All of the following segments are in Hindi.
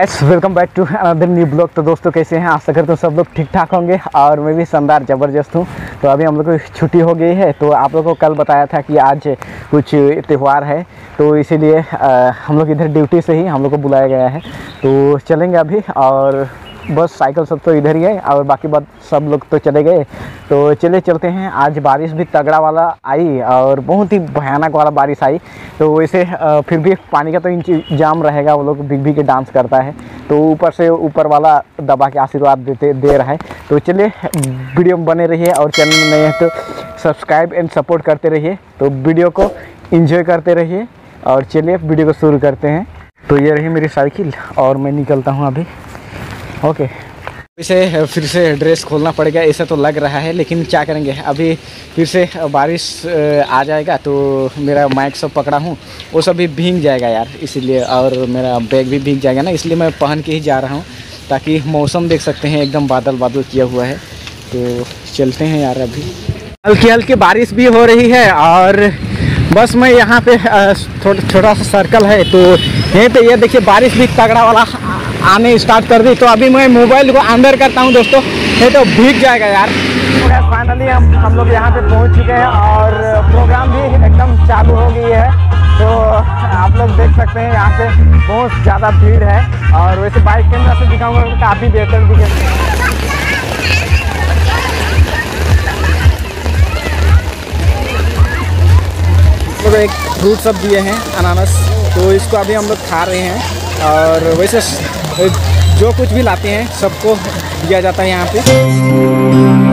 S welcome back to another new blog. तो दोस्तों कैसे हैं, आशा करता हूँ सब लोग ठीक ठाक होंगे और मैं भी शानदार ज़बरदस्त हूँ। तो अभी हम लोग को छुट्टी हो गई है, तो आप लोगों को कल बताया था कि आज कुछ त्यौहार है, तो इसीलिए हम लोग इधर ड्यूटी से ही हम लोग को बुलाया गया है। तो चलेंगे अभी, और बस साइकिल सब तो इधर ही है और बाकी बात सब लोग तो चले गए। तो चले चलते हैं। आज बारिश भी तगड़ा वाला आई और बहुत ही भयानक वाला बारिश आई, तो वैसे फिर भी पानी का तो इंतजाम रहेगा। वो लोग भीग भीग के डांस करता है, तो ऊपर से ऊपर वाला दबा के आशीर्वाद दे रहा है। तो चलिए वीडियो में बने रहिए और चैनल में नए हैं तो सब्सक्राइब एंड सपोर्ट करते रहिए। तो वीडियो को इंजॉय करते रहिए और चलिए वीडियो को शुरू करते हैं। तो ये रही मेरी साइकिल और मैं निकलता हूँ अभी। ओके, इसे फिर से ड्रेस खोलना पड़ेगा ऐसा तो लग रहा है, लेकिन क्या करेंगे, अभी फिर से बारिश आ जाएगा तो मेरा माइक सब पकड़ा हूँ वो सब भी भीग जाएगा यार, इसीलिए, और मेरा बैग भी भीग जाएगा ना, इसलिए मैं पहन के ही जा रहा हूँ ताकि मौसम देख सकते हैं, एकदम बादल बादल किया हुआ है। तो चलते हैं यार, अभी हल्की हल्की बारिश भी हो रही है और बस मैं यहाँ पे छोटा सा सर्कल है, तो यहीं पे ये देखिए बारिश भी तगड़ा वाला आने स्टार्ट कर दी। तो अभी मैं मोबाइल को अंदर करता हूँ दोस्तों, नहीं तो भीग जाएगा यार। फाइनली हम लोग यहाँ पे पहुँच चुके हैं और प्रोग्राम भी एकदम चालू हो गई है। तो आप लोग देख सकते हैं यहाँ पे बहुत ज़्यादा भीड़ है, और वैसे बाइक कैमरा से दिखाऊंगा तो काफ़ी बेहतर दिखेगा। लोग एक फ्रूट सब दिए हैं, अनानास, तो इसको अभी हम लोग खा रहे हैं। और वैसे जो कुछ भी लाते हैं सबको दिया जाता है यहाँ पे।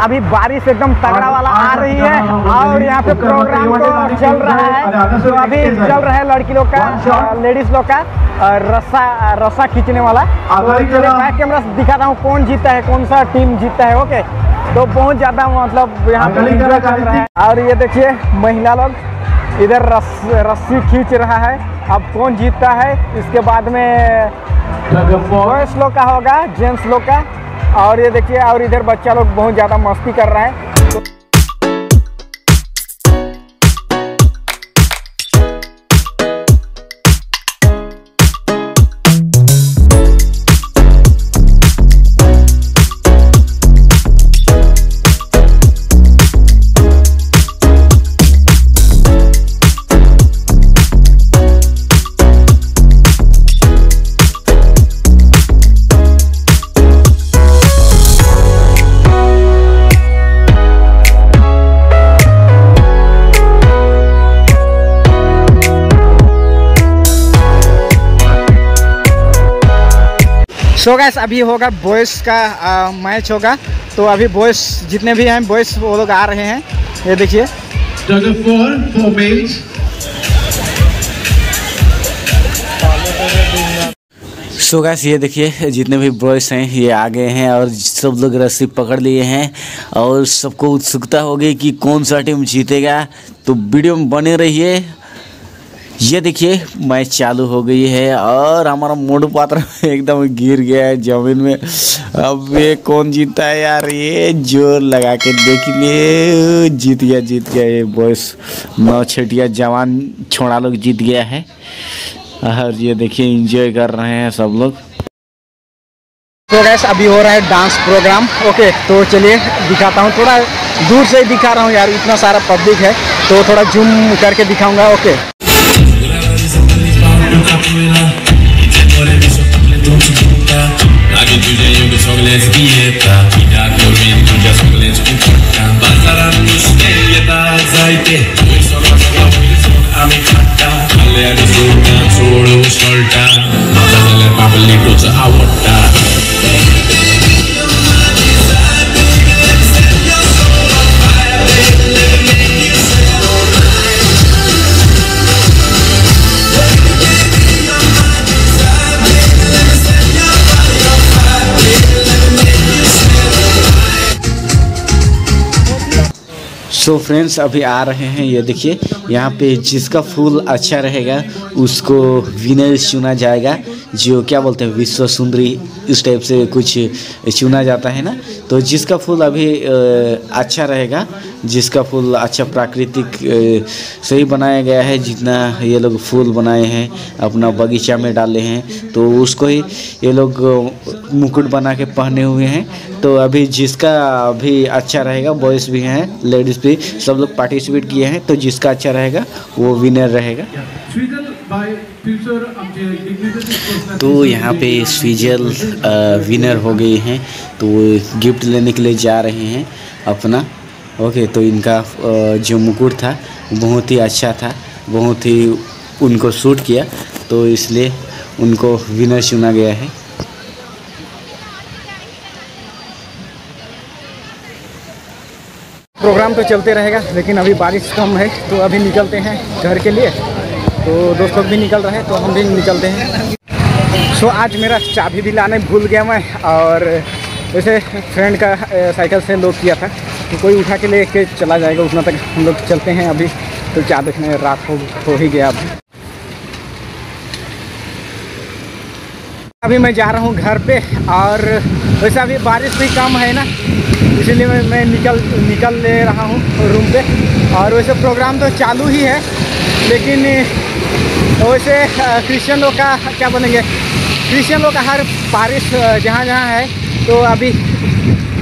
अभी बारिश एकदम तगड़ा वाला आ रही है और यहाँ पे प्रोग्राम तो चल रहा है। तो अभी चल रहा है लड़की लोग का, लेडीज लोग का रस्सा खींचने वाला। बैक कैमरा से दिखाता हूँ कौन जीता है, कौन सा टीम जीतता है। ओके, तो बहुत ज़्यादा मतलब यहाँ पे चल रहा है। और ये देखिए महिला लोग इधर रस्सी खींच रहा है। अब कौन जीतता है इसके बाद में बॉयज़ लोग का होगा, जेंट्स लोग का। और ये देखिए, और इधर बच्चा लोग बहुत ज़्यादा मस्ती कर रहा है। सो गाइस, अभी होगा बॉयज़ का मैच होगा। तो अभी बॉयज़ जितने भी हैं बॉयज़ वो लोग आ रहे हैं, ये देखिए। सो गाइस, ये देखिए जितने भी बॉयज़ हैं ये आ गए हैं और सब लोग रस्सी पकड़ लिए हैं और सबको उत्सुकता होगी कि कौन सा टीम जीतेगा। तो वीडियो में बने रहिए। ये देखिए मैच चालू हो गई है और हमारा मोटू पात्र एकदम गिर गया है जमीन में। अब ये कौन जीता है यार, ये जोर लगा के देखिए, जीत गया ये बॉयस। नौछटिया जवान छोड़ा लोग जीत गया है और ये देखिए एंजॉय कर रहे हैं सब लोग। तो गैस अभी हो रहा है डांस प्रोग्राम। ओके, तो चलिए दिखाता हूँ, थोड़ा दूर से ही दिखा रहा हूँ यार, इतना सारा पब्लिक है तो थोड़ा जूम करके दिखाऊँगा। ओके, सो फ्रेंड्स अभी आ रहे हैं, ये देखिए यहाँ पे जिसका फूल अच्छा रहेगा उसको विनर चुना जाएगा, जो क्या बोलते हैं विश्व सुंदरी इस टाइप से कुछ चुना जाता है ना। तो जिसका फूल अभी अच्छा रहेगा, जिसका फूल अच्छा प्राकृतिक से ही बनाया गया है, जितना ये लोग फूल बनाए हैं अपना बगीचा में डाले हैं तो उसको ही ये लोग मुकुट बना के पहने हुए हैं। तो अभी जिसका अभी अच्छा रहेगा, बॉयज़ भी हैं लेडीज़ भी, सब लोग पार्टिसिपेट किए हैं, तो जिसका अच्छा रहेगा वो विनर रहेगा। तो यहाँ पे स्विजल विनर हो गए हैं, तो गिफ्ट लेने के लिए जा रहे हैं अपना। ओके, तो इनका जो मुकुट था बहुत ही अच्छा था, बहुत ही उनको सूट किया, तो इसलिए उनको विनर चुना गया है। प्रोग्राम तो चलते रहेगा, लेकिन अभी बारिश कम है तो अभी निकलते हैं घर के लिए। तो दोस्त लोग भी निकल रहे हैं तो हम भी निकलते हैं। सो आज मेरा चाबी भी लाने भूल गया मैं, और वैसे फ्रेंड का साइकिल से लोड किया था तो कोई उठा के ले के चला जाएगा, उतना तक हम लोग चलते हैं अभी। तो क्या देखने, रात हो ही गया। अभी मैं जा रहा हूँ घर पे, और वैसे अभी बारिश भी कम है ना, इसीलिए मैं निकल ले रहा हूँ रूम पे। और वैसे प्रोग्राम तो चालू ही है, लेकिन वैसे क्रिश्चियन लोग का क्या बोलेंगे, क्रिश्चियन लोग का हर बारिश जहाँ जहाँ है तो अभी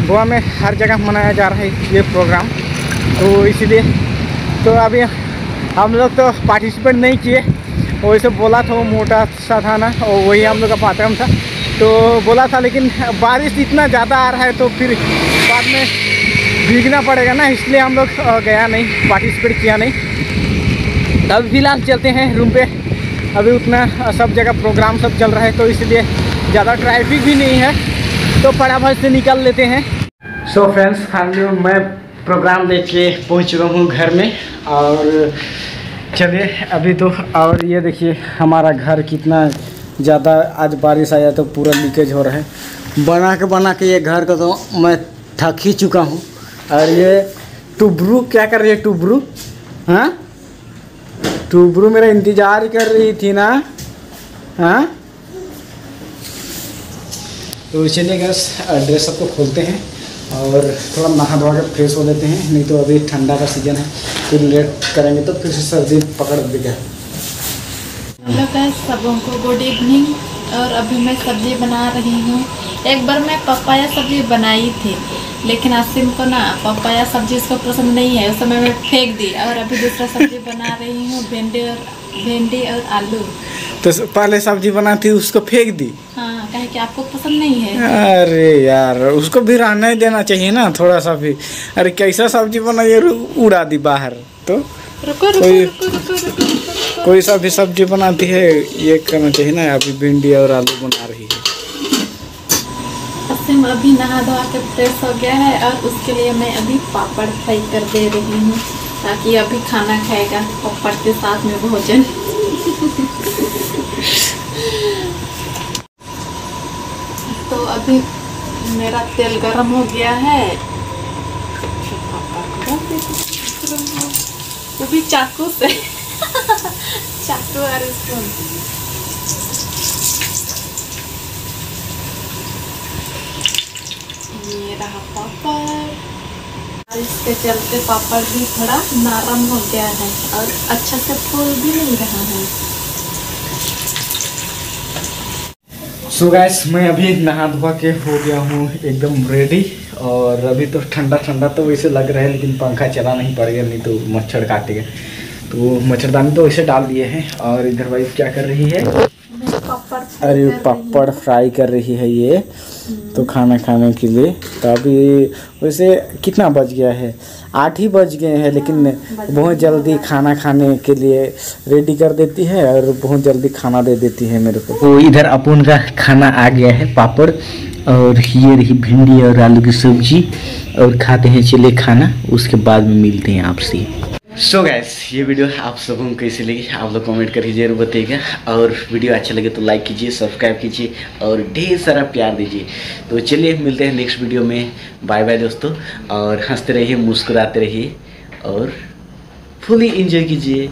गोवा में हर जगह मनाया जा रहा है ये प्रोग्राम, तो इसीलिए तो अभी हम लोग तो पार्टिसिपेट नहीं किए। वैसे बोला था वो मोटा सा था ना, और वही हम लोग का पात्रम था तो बोला था, लेकिन बारिश इतना ज़्यादा आ रहा है तो फिर बाद में भीगना पड़ेगा ना, इसलिए हम लोग गया नहीं, पार्टिसिपेट किया नहीं। अब फिलहाल चलते हैं रूम पे, अभी उतना सब जगह प्रोग्राम सब चल रहा है तो इसलिए ज़्यादा ट्रैफिक भी नहीं है, तो फटाफट से निकल लेते हैं। सो फ्रेंड्स, फाइनली मैं प्रोग्राम लेके पहुँच चुका हूँ घर में, और चलिए अभी तो। और ये देखिए हमारा घर कितना ज़्यादा आज बारिश आया तो पूरा लीकेज हो रहा है। बना के ये घर का तो मैं थक ही चुका हूँ। और ये टुबरू क्या कर रही है, टुबरू, हाँ टुबरू मेरा इंतज़ार कर रही थी ना, हाँ। तो चलिए गैस ड्रेस सबको खोलते हैं और थोड़ा नहा धोवा के फ्रेश हो लेते हैं, नहीं तो अभी ठंडा का सीजन है, फिर लेट करेंगे तो फिर से सर्दी पकड़ देगा। हेलो गाइस, सबको गुड इवनिंग। और अभी मैं सब्ज़ी बना रही हूँ। एक बार मैं पपाया सब्ज़ी बनाई थी, लेकिन आसिम को ना पपाया सब्ज़ी उसको पसंद नहीं है, उस समय मैं फेंक दी, और अभी दूसरा सब्ज़ी बना रही हूँ, भिंडी और आलू। तो पहले सब्जी बनाती उसको फेंक दी, हाँ, कहे कि आपको पसंद नहीं है। अरे यार, उसको भी रहने देना चाहिए ना थोड़ा सा भी। अरे कैसा सब्जी बनाई, उड़ा दी बाहर। तो रुको, कोई सा भी सब्जी बनाती है ये करना चाहिए ना। अभी भिंडी और आलू बना रही है। अभी नहा धोआ के फ्रेश हो गया है, और उसके लिए मैं अभी पापड़ फ्राई कर दे रही हूँ, ताकि अभी खाना खाएगा पापड़ के साथ में भोजन। तो अभी मेरा तेल गरम हो गया है, वो भी चाकू से। चाकू और स्पून। ये रहा पापड़, इसके चलते पापड़ भी थोड़ा नरम हो गया है, और अच्छा से फूल भी मिल रहा है। सो गाइस, मैं अभी नहा धोवा के हो गया हूँ एकदम रेडी, और अभी तो ठंडा ठंडा तो वैसे लग रहा है, लेकिन पंखा चला नहीं पड़ेगा, नहीं तो मच्छर काटेगा। तो मच्छरदानी तो वैसे डाल दिए हैं, और इधर वाइफ क्या कर रही है, अरे पापड़ फ्राई कर रही है ये, तो खाना खाने के लिए। तो अभी वैसे कितना बज गया है, 8 ही बज गए हैं, लेकिन बहुत जल्दी खाना खाने के लिए रेडी कर देती है, और बहुत जल्दी खाना दे देती है मेरे को। तो इधर अपन का खाना आ गया है, पापड़, और ये रही भिंडी और आलू की सब्जी, और खाते हैं चले खाना, उसके बाद में मिलते हैं आपसे। सो गाइस, ये वीडियो आप सबों को कैसी लगी आप लोग कमेंट करके जरूर बताइएगा, और वीडियो अच्छा लगे तो लाइक कीजिए, सब्सक्राइब कीजिए, और ढेर सारा प्यार दीजिए। तो चलिए मिलते हैं नेक्स्ट वीडियो में, बाय बाय दोस्तों, और हंसते रहिए, मुस्कुराते रहिए, और फुली एंजॉय कीजिए।